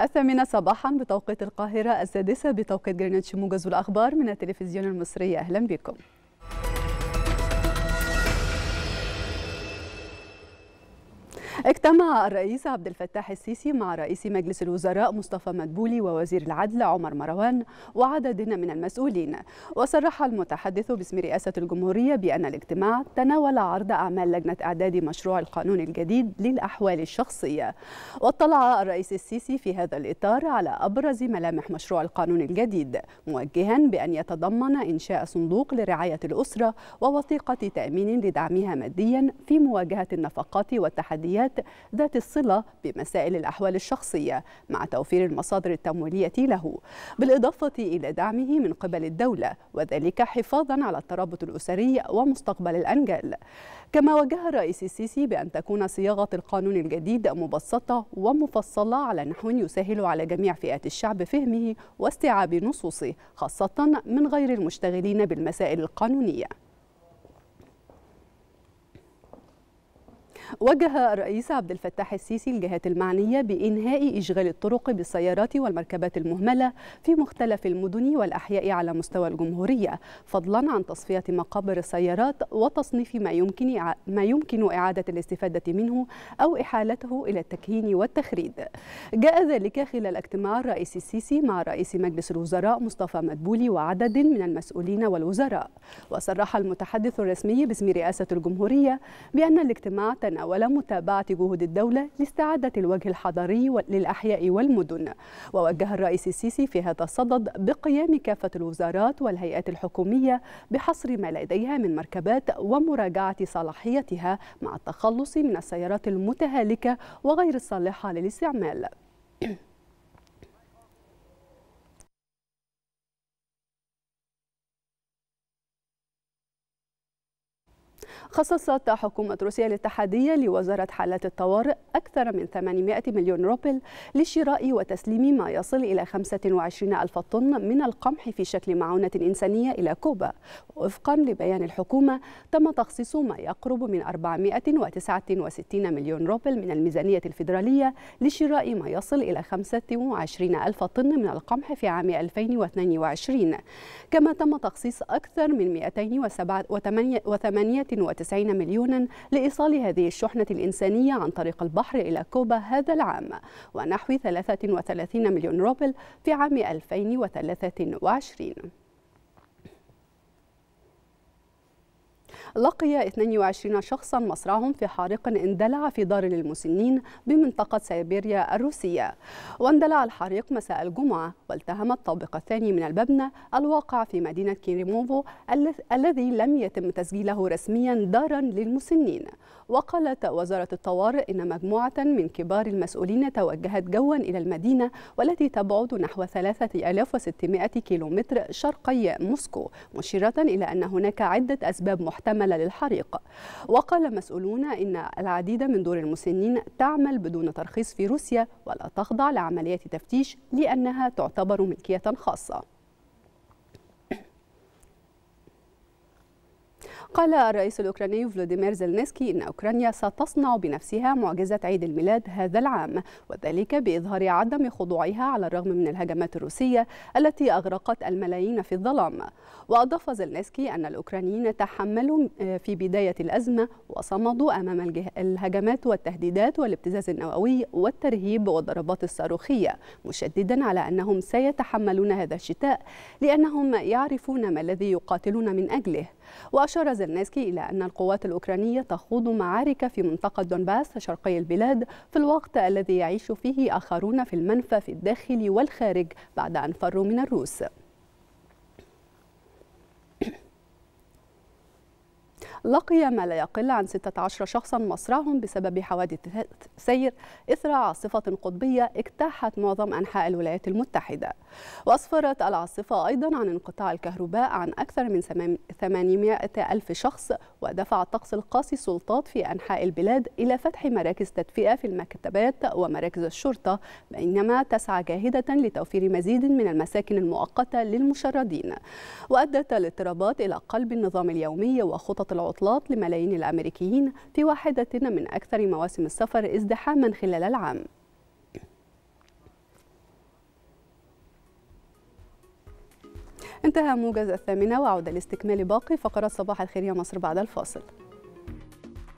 الثامنة صباحا بتوقيت القاهرة، السادسة بتوقيت جرينتش. موجز الأخبار من التلفزيون المصري، أهلا بكم. اجتمع الرئيس عبد الفتاح السيسي مع رئيس مجلس الوزراء مصطفى مدبولي ووزير العدل عمر مروان وعدد من المسؤولين. وصرح المتحدث باسم رئاسة الجمهورية بأن الاجتماع تناول عرض أعمال لجنة إعداد مشروع القانون الجديد للأحوال الشخصية. واطلع الرئيس السيسي في هذا الإطار على أبرز ملامح مشروع القانون الجديد، موجها بأن يتضمن إنشاء صندوق لرعاية الأسرة ووثيقة تأمين لدعمها ماديا في مواجهة النفقات والتحديات ذات الصلة بمسائل الأحوال الشخصية مع توفير المصادر التمويلية له، بالإضافة إلى دعمه من قبل الدولة وذلك حفاظا على الترابط الأسري ومستقبل الأنجال. كما وجه الرئيس السيسي بأن تكون صياغة القانون الجديد مبسطة ومفصلة على نحو يسهل على جميع فئات الشعب فهمه واستيعاب نصوصه، خاصة من غير المشتغلين بالمسائل القانونية. وجه الرئيس عبد الفتاح السيسي الجهات المعنية بإنهاء إشغال الطرق بالسيارات والمركبات المهملة في مختلف المدن والأحياء على مستوى الجمهورية، فضلا عن تصفية مقابر السيارات وتصنيف ما يمكن إعادة الاستفادة منه أو إحالته إلى التكهين والتخريد. جاء ذلك خلال اجتماع الرئيس السيسي مع رئيس مجلس الوزراء مصطفى مدبولي وعدد من المسؤولين والوزراء. وصرح المتحدث الرسمي باسم رئاسة الجمهورية بأن الاجتماع متابعة جهود الدولة لاستعادة الوجه الحضري للأحياء والمدن. ووجه الرئيس السيسي في هذا الصدد بقيام كافة الوزارات والهيئات الحكومية بحصر ما لديها من مركبات ومراجعة صلاحيتها مع التخلص من السيارات المتهالكة وغير الصالحة للاستعمال. خصصت حكومة روسيا الاتحادية لوزارة حالات الطوارئ أكثر من 800 مليون روبل لشراء وتسليم ما يصل إلى 25 ألف طن من القمح في شكل معونة إنسانية إلى كوبا. وفقا لبيان الحكومة تم تخصيص ما يقرب من 469 مليون روبل من الميزانية الفيدرالية لشراء ما يصل إلى 25 ألف طن من القمح في عام 2022. كما تم تخصيص أكثر من 298 مليونا لإيصال هذه الشحنة الإنسانية عن طريق البحر إلى كوبا هذا العام، ونحو 33 مليون روبل في عام 2023. لقي 22 شخصا مصرعهم في حارق اندلع في دار للمسنين بمنطقة سيبيريا الروسية. واندلع الحريق مساء الجمعة والتهم الطابق الثاني من المبنى الواقع في مدينة كيريموفو الذي لم يتم تسجيله رسميا دارا للمسنين. وقالت وزارة الطوارئ إن مجموعة من كبار المسؤولين توجهت جوا إلى المدينة والتي تبعد نحو 3600 كيلومتر شرقي موسكو، مشيرة إلى أن هناك عدة أسباب محتملة للحريق. وقال مسؤولون إن العديد من دور المسنين تعمل بدون ترخيص في روسيا ولا تخضع لعملية تفتيش لأنها تعتبر ملكية خاصة. قال الرئيس الأوكراني فلوديمير زلنسكي إن أوكرانيا ستصنع بنفسها معجزة عيد الميلاد هذا العام، وذلك بإظهار عدم خضوعها على الرغم من الهجمات الروسية التي أغرقت الملايين في الظلام. وأضاف زلنسكي أن الأوكرانيين تحملوا في بداية الأزمة وصمدوا أمام الهجمات والتهديدات والابتزاز النووي والترهيب والضربات الصاروخية، مشددا على أنهم سيتحملون هذا الشتاء لأنهم يعرفون ما الذي يقاتلون من أجله. وأشار زلنسكي إلى أن القوات الأوكرانية تخوض معارك في منطقة دونباس شرقي البلاد في الوقت الذي يعيش فيه آخرون في المنفى في الداخل والخارج بعد أن فروا من الروس. لقي ما لا يقل عن 16 شخصا مصرعهم بسبب حوادث سير إثر عاصفة قطبية اجتاحت معظم أنحاء الولايات المتحدة. وأسفرت العاصفة أيضا عن انقطاع الكهرباء عن أكثر من 800 ألف شخص، ودفع الطقس القاسي السلطات في أنحاء البلاد إلى فتح مراكز تدفئة في المكتبات ومراكز الشرطة، بينما تسعى جاهدة لتوفير مزيد من المساكن المؤقتة للمشردين. وأدت الاضطرابات إلى قلب النظام اليومي وخطط العطلات لملايين الأمريكيين في واحدة من أكثر مواسم السفر ازدحاما خلال العام. انتهى موجز الثامنة، وعودة لاستكمال باقي فقرات صباح الخير يا مصر بعد الفاصل.